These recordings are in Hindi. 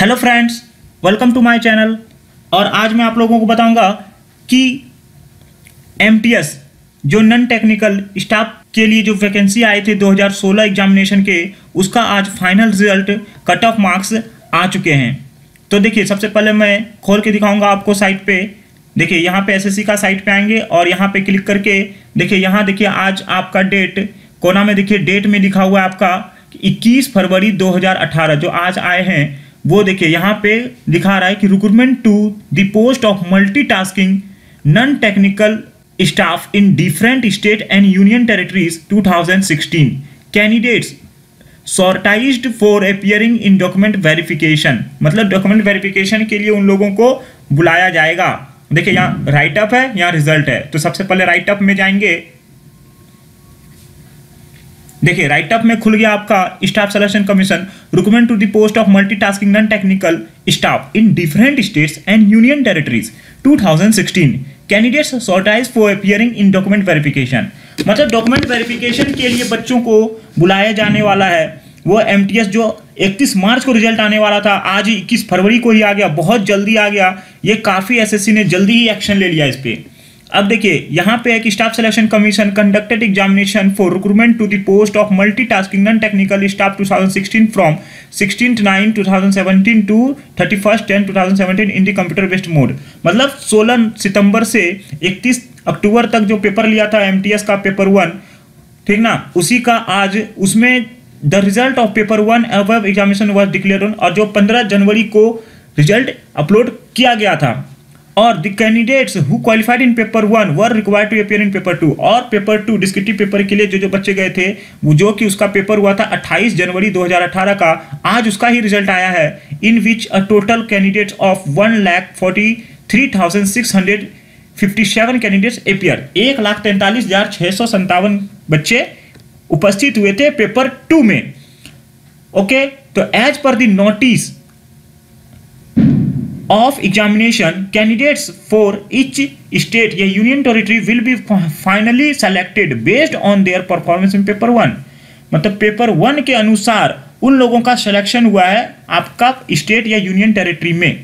Hello friends, welcome to my channel. और आज मैं आप लोगों को बताऊंगा कि एमटीएस जो नॉन टेक्निकल स्टाफ के लिए जो वैकेंसी आए थे 2016 एग्जामिनेशन के, उसका आज final result cut off marks आ चुके हैं। तो देखिए, सबसे पहले मैं खोल के दिखाऊंगा आपको साइट पे। देखिए यहाँ पे एसएससी का साइट पे आएंगे और यहाँ पे क्लिक करके देखिए, यहाँ देखिए आज आपका डेट कोना में देखिए डेट में लिखा हुआ है आपका 21 फरवरी 2018 जो आज आए हैं वो देखिए यहाँ पे दिखा रहा है कि recruitment to the post of multitasking non technical staff in different state and union territories 2016 candidates shortlisted for appearing in document verification. मतलब डॉक्यूमेंट वेरिफिकेशन के लिए उन लोगों को बुलाया जाएगा। देखिए यहाँ राइट अप है, यहाँ रिजल्ट है। तो सबसे पहले राइट अप में जाएंगे। देखिए राइट अप में खुल गया आपका staff selection commission recruitment to the post of multitasking non technical staff in different states and union territories 2016 candidates shortlisted for appearing in document verification. मतलब डॉक्यूमेंट वेरिफिकेशन के लिए बच्चों को बुलाया जाने वाला है। वो एमटीएस जो 31 मार्च को रिजल्ट आने वाला था, आज 21 फरवरी को ही आ गया। बहुत जल्दी आ गया ये, काफ़ी एसएससी ने जल्दी ही एक्शन ले लिया इस पर। अब देखिए यहाँ पे एक staff selection commission conducted examination for recruitment to the post of multitasking non technical staff 2016 from 16/9/2017 to 31/10/2017 in the computer based mode. मतलब 16 सितंबर से 31 अक्टूबर तक जो पेपर लिया था एमटीएस का पेपर 1, ठीक ना, उसी का आज उसमें the result of paper 1 above examination was declared on. और जो 15 जनवरी को रिजल्ट अपलोड किया गया था। और the candidates who qualified in paper 1 were required to appear in paper 2। और पेपर 2 डिस्क्रिप्टिव पेपर के लिए जो जो बच्चे गए थे, वो जो कि उसका पेपर हुआ था 28 जनवरी 2018 का, आज उसका ही रिजल्ट आया है। In which a total candidates of 1,43,657 candidates appear. 1,43,657 बच्चे उपस्थित हुए थे पेपर 2 में। ओके, तो as per the notice of examination candidates for each state या union territory will be finally selected based on their performance in paper 1। मतलब पेपर 1 के अनुसार उन लोगों का सिलेक्शन हुआ है आपका स्टेट या यूनियन टेरिटरी में,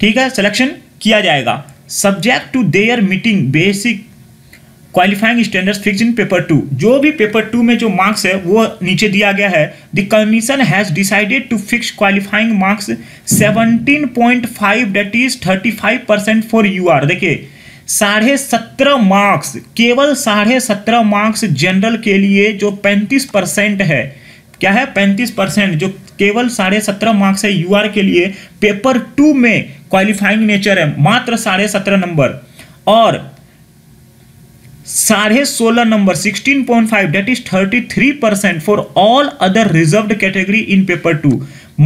ठीक है, सिलेक्शन किया जाएगा। Subject to their meeting basic qualifying standards fix in paper 2। जो भी पेपर 2 में जो मार्क्स है वो नीचे दिया गया है। The commission has decided to fix qualifying marks 17.5 that is 35% for UR. देखिए 17.5 मार्क्स, केवल 17.5 मार्क्स जनरल के लिए जो 35% है। क्या है? 35%, जो केवल 17.5 मार्क्स है यूआर के लिए पेपर 2 में क्वालिफाइंग नेचर है। मात्र 17.5 नंबर और 16.5 number 16.5 that is 33% for all other reserved category in paper 2।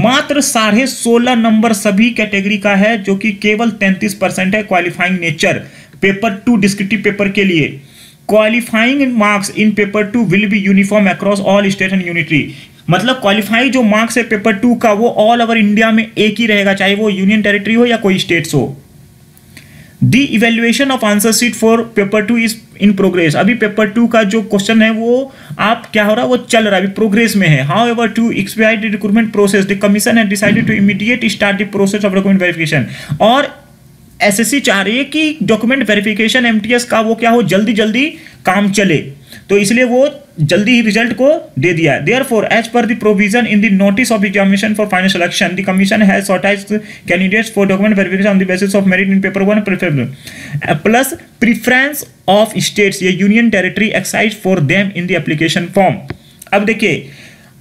मात्र 16.5 नंबर सभी कैटेगरी का है, जो कि केवल 33% है qualifying nature paper 2 descriptive paper के लिए। Qualifying marks in paper 2 will be uniform across all state and unitary. मतलब क्वालिफाई जो मार्क्स है पेपर 2 का वो ऑल ओवर इंडिया में एक ही रहेगा, चाहे वो यूनियन टेरिटरी हो या कोई स्टेट्स हो। The evaluation of answer sheet for paper 2 is in progress. अभी पेपर 2 का जो क्वेश्चन है वो आप क्या हो रहा है, वो चल रहा है, अभी प्रोग्रेस में है। However to expedite the recruitment process the commission has decided to immediate start the process of document verification. और एसएससी चाह रही है कि डॉक्यूमेंट वेरिफिकेशन एमटीएस का वो क्या हो, जल्दी जल्दी काम चले, तो इसलिए वो जल्दी ही रिजल्ट को दे दिया है। Therefore as per the provision in the notice of examination for final selection the commission has shortlisted candidates for document verification on the basis of merit in paper 1 preferable plus preference of states या union territory excise for them in the application form. अब देखिए,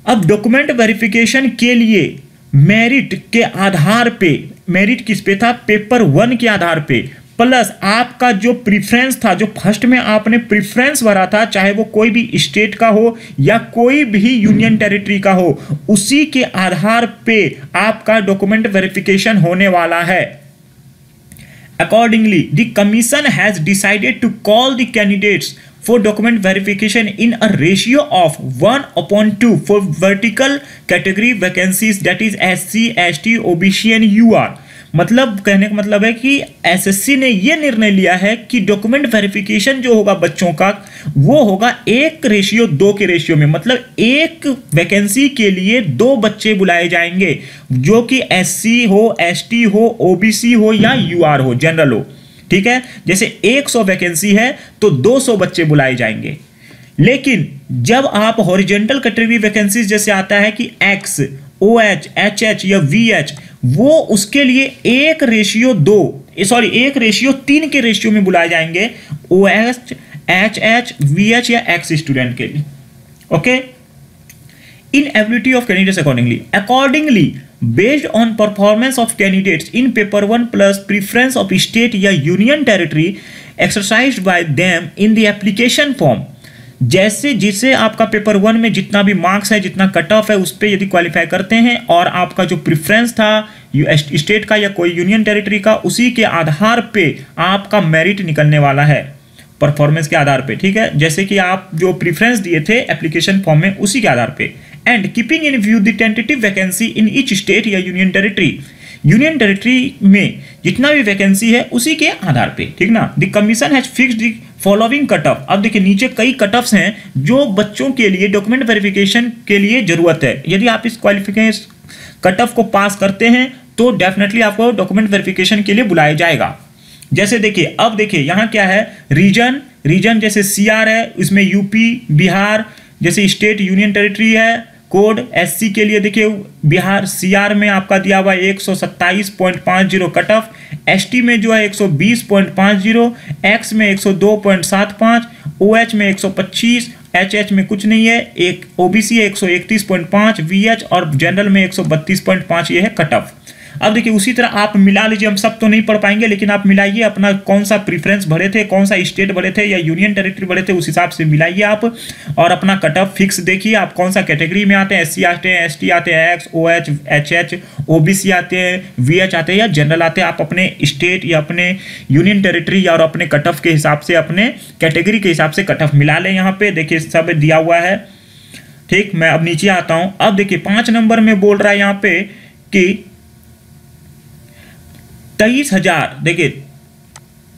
अब डॉक्यूमेंट वेरिफिकेशन के लिए मेरिट के आधार पे, मेरिट किस पे था? पेपर 1 के आधार पे, प्लस आपका जो प्रीफरेंस था, जो फर्स्ट में आपने प्रीफरेंस भरा था, चाहे वो कोई भी स्टेट का हो या कोई भी यूनियन टेरिटरी का हो, उसी के आधार पे आपका डॉक्यूमेंट वेरिफिकेशन होने वाला है। Accordingly the commission has decided to call the candidates for document verification in a ratio of 1:2 for vertical category vacancies that is SC ST OBC and UR। मतलब कहने का मतलब है कि एसएससी ने ये निर्णय लिया है कि डॉक्यूमेंट वेरिफिकेशन जो होगा बच्चों का, वो होगा 1:2 के रेशियो में, मतलब एक वैकेंसी के लिए 2 बच्चे बुलाए जाएंगे जो कि एससी हो, एसटी हो, ओबीसी हो या यूआर हो, जनरल हो। ठीक है, जैसे 100 वैकेंसी है तो 200 बच्चे बुलाए जाएंगे। लेकिन जब आप हॉरिजेंटल कैटेगरी वैकेंसी जैसे आता है कि एक्स, ओएच, एचएच या वीएच, वो उसके लिए 1:3 के रेशियो में बुलाए जाएंगे ओएच, एचएच, वीएच या एक्स स्टूडेंट के लिए। Okay, in ability of candidates accordingly based on performance of candidates in paper 1 plus preference of state या union territory exercise by them in the application form. जैसे जिसे आपका पेपर 1 में जितना भी मार्क्स है, जितना कट ऑफ है, उस पर यदि क्वालिफाई करते हैं और आपका जो प्रिफ्रेंस था स्टेट का या कोई यूनियन टेरिटरी का, उसी के आधार पे आपका मेरिट निकलने वाला है, परफॉर्मेंस के आधार पे। ठीक है, जैसे कि आप जो प्रिफ्रेंस दिए थे एप्लीकेशन फॉर्म में, उसी के आधार पे। And keeping in view the tentative vacancy in each state या यूनियन टेरिटरी, यूनियन टेरिटरी में जितना भी वैकेंसी है उसी के आधार पे। ठीक ना, the commission has fixed the following cut off. अब देखिए नीचे कई कट ऑफ्स हैं जो बच्चों के लिए डॉक्यूमेंट वेरिफिकेशन के लिए जरूरत है। यदि आप इस क्वालिफिकेशन कट ऑफ को पास करते हैं तो डेफिनेटली आपको डॉक्यूमेंट वेरिफिकेशन के लिए बुलाया जाएगा। जैसे देखिए, अब देखिए यहाँ क्या है, रीजन जैसे सीआर है, इसमें यूपी, बिहार जैसे स्टेट, यूनियन टेरिटरी है। कोड एससी के लिए देखिए बिहार सीआर में आपका दिया हुआ 127.50 कट ऑफ, एसटी में जो है 120.50, एक्स में 102.75, ओएच में 125, एचएच में कुछ नहीं है, एक ओबीसी 131.5, वीएच और जनरल में 132.5 ये है कट ऑफ। अब देखिए उसी तरह आप मिला लीजिए, हम सब तो नहीं पढ़ पाएंगे लेकिन आप मिलाइए अपना कौन सा प्रीफरेंस भरे थे, कौन सा स्टेट भरे थे या यूनियन टेरिटरी भरे थे, उस हिसाब से मिलाइए आप और अपना कट ऑफ फिक्स देखिए आप कौन सा कैटेगरी में आते हैं, एससी आते हैं, एसटी आते हैं, एक्स, ओएच, एचएच, ओबीसी आते हैं, वीएच आते हैं या जनरल आते हैं। आप अपने स्टेट या अपने यूनियन टेरिटरी और अपने कट ऑफ के हिसाब से, अपने कैटेगरी के हिसाब से कट ऑफ मिला लें। यहाँ पे देखिए सब दिया हुआ है। ठीक, मैं अब नीचे आता हूँ। अब देखिए 5 नंबर में बोल रहा है यहाँ पे कि 23,000, देखिए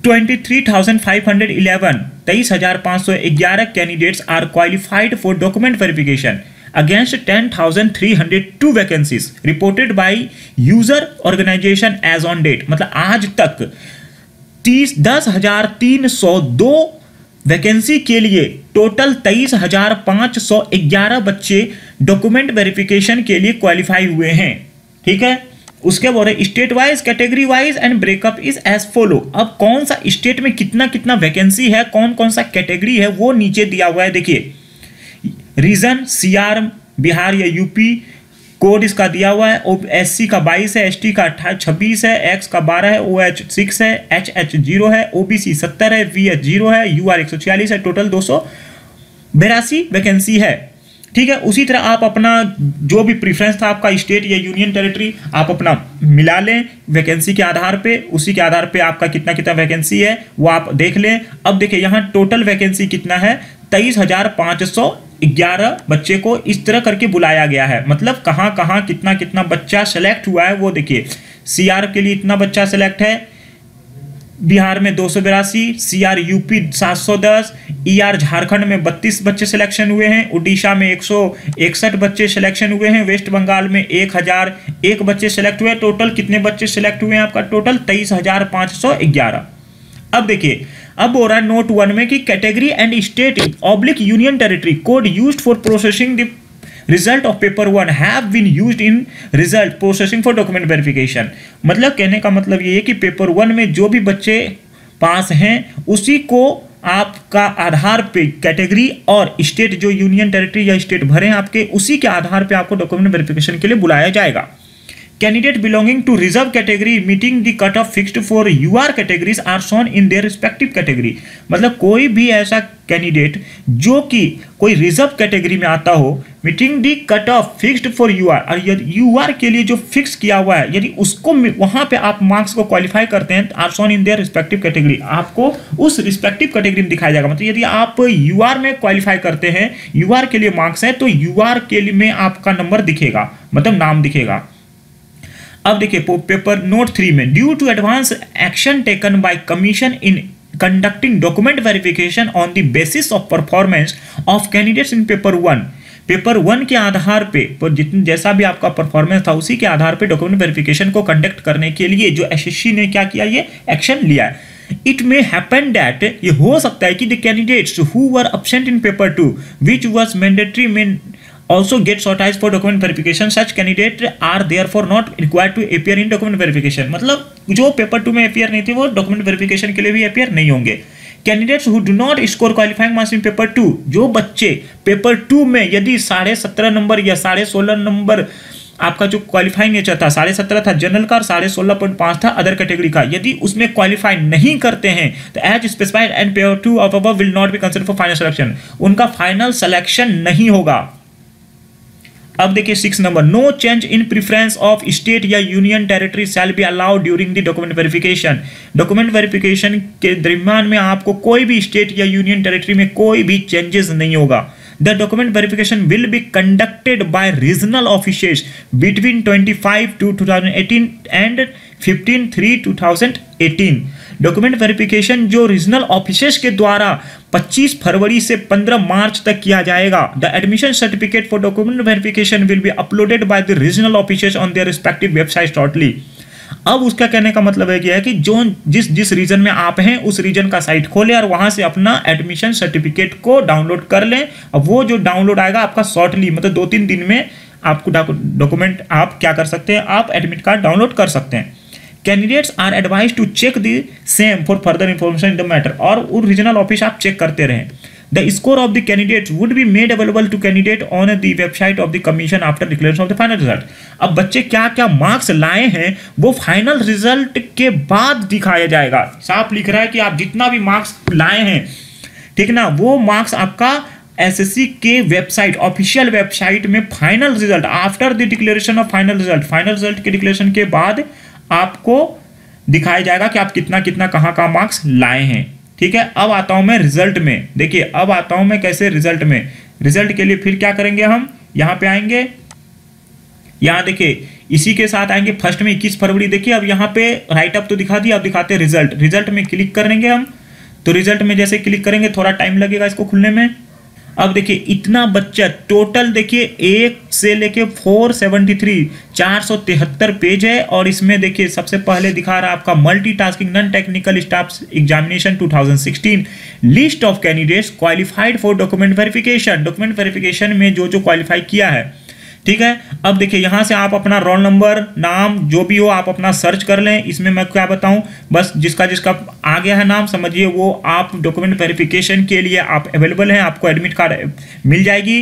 23,511, 23,511 candidates are qualified for document verification against 10,302 vacancies reported by user organisation as on date. मतलब आज तक 10,302 वैकेंसी के लिए टोटल 23,511 बच्चे डॉक्यूमेंट वेरिफिकेशन के लिए क्वालिफाई हुए हैं। ठीक है, उसके बोल रहे state wise, category wise and breakup is as follow. अब कौन सा स्टेट में कितना कितना वैकेंसी है, कौन कौन सा कैटेगरी है, वो नीचे दिया हुआ है। देखिए रीजन सीआर बिहार या यूपी, कोड इसका दिया हुआ है, एससी का 22 है, एसटी का 26 है, एक्स का 12 है, ओएच 6 है, एचएच 0 है, ओबीसी 70 है, वीएच 0 है, यूआर 146 है, टोटल 282 वैकेंसी है। ठीक है, उसी तरह आप अपना जो भी प्रीफरेंस था आपका स्टेट या यूनियन टेरिटरी, आप अपना मिला लें वैकेंसी के आधार पे, उसी के आधार पे आपका कितना कितना वैकेंसी है वो आप देख लें। अब देखिए यहाँ टोटल वैकेंसी कितना है, 23,511 बच्चे को इस तरह करके बुलाया गया है। मतलब कहाँ कहाँ कितना कितना बच्चा सेलेक्ट हुआ है वो देखिए, सीआर के लिए इतना बच्चा सेलेक्ट है, बिहार में 282, सीआर यूपी 710, ईआर झारखंड में 32 बच्चे सिलेक्शन हुए हैं, उड़ीसा में 161 बच्चे सिलेक्शन हुए हैं, वेस्ट बंगाल में 1001 बच्चे सिलेक्ट हुए। टोटल कितने बच्चे सिलेक्ट हुए हैं, आपका टोटल 23,511। अब देखिए अब हो रहा है नोट 1 में कि category and state oblique union territory code used for processing the result of paper 1 have been used in result processing for document verification. मतलब कहने का मतलब ये है कि पेपर 1 में जो भी बच्चे पास हैं उसी को आपका आधार पे कैटेगरी और स्टेट जो यूनियन टेरिटरी या स्टेट भरे हैं आपके, उसी के आधार पे आपको डॉक्यूमेंट वेरिफिकेशन के लिए बुलाया जाएगा। Candidate belonging to reserve category meeting the cut off fixed for UR categories are shown in their respective category. मतलब कोई भी ऐसा कैंडिडेट जो कि कोई रिजर्व कैटेगरी में आता हो, meeting the cut off fixed for UR, और यदि यूआर के लिए जो फिक्स किया हुआ है यदि उसको वहां पे आप मार्क्स को क्वालिफाई करते हैं, are shown in their respective category, आपको उस रिस्पेक्टिव कैटेगरी में दिखाया जाएगा। मतलब यदि आप यूआर में क्वालिफाई करते हैं, यूआर के लिए मार्क्स है तो यूआर के लिए में आपका नंबर दिखेगा, मतलब नाम दिखेगा। अब देखिए पेपर नोट 3 में due to advance action taken by commission in conducting document verification on the basis of performance of candidates in paper 1। Paper 1 के आधार पे जैसा भी आपका परफॉर्मेंस था उसी के आधार पे डॉक्यूमेंट वेरिफिकेशन को कंडक्ट करने के लिए जो एसएससी ने क्या किया, ये एक्शन लिया है। इट मे हैपन डैट, ये हो सकता है कि the candidates who were absent in paper 2 which was mandatory main also get shortlisted for document verification, such candidate are therefore not required to appear in document verification। मतलब जो पेपर 2 में appear नहीं थे वो document verification के लिए भी appear नहीं होंगे। Candidates who do not score qualifying marks in paper 2, जो बच्चे पेपर 2 में यदि 17.5 नंबर या 16.5 नंबर आपका जो क्वालिफाइंग नेचर था, 17.5 था जनरल का और 16.5 था अदर कैटेगरी का, यदि उसमें क्वालिफाई नहीं करते हैं तो as specified and paper 2 of above will not be considered for final selection, उनका फाइनल सिलेक्शन नहीं होगा। अब देखिए 6 number, no change in preference of state या union territory shall be allowed during the document verification. Document verification के दरमियान में आपको कोई भी स्टेट या यूनियन टेरिटरी में कोई भी चेंजेस नहीं होगा। The document verification will be conducted by regional officers between 25/2/2018 and 15/3/2018। Document verification जो रीजनल ऑफिसर्स के द्वारा 25 फरवरी से 15 मार्च तक किया जाएगा। The admission certificate for document verification will be uploaded by the regional officers on their respective website shortly. अब उसका कहने का मतलब है कि जो जिस रीजन में आप हैं उस रीजन का साइट खोलें और वहां से अपना एडमिशन सर्टिफिकेट को डाउनलोड कर लें। अब वो जो डाउनलोड आएगा आपका शॉर्टली, मतलब 2-3 दिन में आपको डॉक्यूमेंट आप क्या कर सकते हैं, आप एडमिट कार्ड डाउनलोड कर सकते हैं। Candidates are advise to check the same for further information in the matter, और वो रीजनल ऑफिस आप चेक करते रहें। The score of the candidate would be made available to candidate on the website of the commission after declaration of the final result. अब बच्चे क्या क्या मार्क्स लाए हैं वो फाइनल रिजल्ट के बाद दिखाया जाएगा। साफ लिख रहा है कि आप जितना भी मार्क्स लाए हैं, ठीक ना, वो मार्क्स आपका एसएससी के वेबसाइट, ऑफिशियल वेबसाइट में final result after the declaration of final result के डिक्लेरेशन के बाद आपको दिखाया जाएगा कि आप कितना कितना कहाँ कहाँ मार्क्स लाए हैं। ठीक है, अब आता हूं मैं रिजल्ट में। देखिए अब आता हूं मैं कैसे रिजल्ट में, रिजल्ट के लिए फिर क्या करेंगे, हम यहाँ पे आएंगे, यहाँ देखिए इसी के साथ आएंगे फर्स्ट में 21 फरवरी। देखिए अब यहाँ पे राइट अप तो दिखा दिया, अब दिखाते हैं रिजल्ट। रिजल्ट में क्लिक करेंगे हम, तो रिजल्ट में जैसे क्लिक करेंगे थोड़ा टाइम लगेगा इसको खुलने में। अब देखिए इतना बच्चा टोटल, देखिए 1 से लेके 473 473 पेज है, और इसमें देखिए सबसे पहले दिखा रहा है आपका multitasking non technical staff examination 2016 list of candidates qualified for document verification, document verification में जो जो क्वालिफाई किया है। ठीक है, अब देखिए यहाँ से आप अपना रोल नंबर, नाम जो भी हो आप अपना सर्च कर लें। इसमें मैं क्या बताऊँ, बस जिसका जिसका आ गया है नाम समझिए वो आप डॉक्यूमेंट वेरिफिकेशन के लिए आप अवेलेबल हैं, आपको एडमिट कार्ड मिल जाएगी,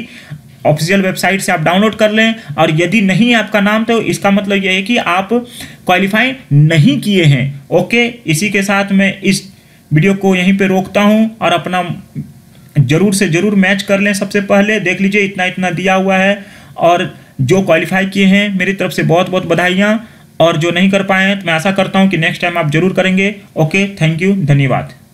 ऑफिशियल वेबसाइट से आप डाउनलोड कर लें। और यदि नहीं आपका नाम तो इसका मतलब यह है कि आप क्वालिफाई नहीं किए हैं। ओके, इसी के साथ मैं इस वीडियो को यहीं पर रोकता हूँ, और अपना ज़रूर से ज़रूर मैच कर लें। सबसे पहले देख लीजिए इतना इतना दिया हुआ है, और जो क्वालिफाई किए हैं मेरी तरफ से बहुत बहुत बधाइयाँ, और जो नहीं कर पाए हैं तो मैं आशा करता हूँ कि नेक्स्ट टाइम आप जरूर करेंगे। ओके, थैंक यू, धन्यवाद।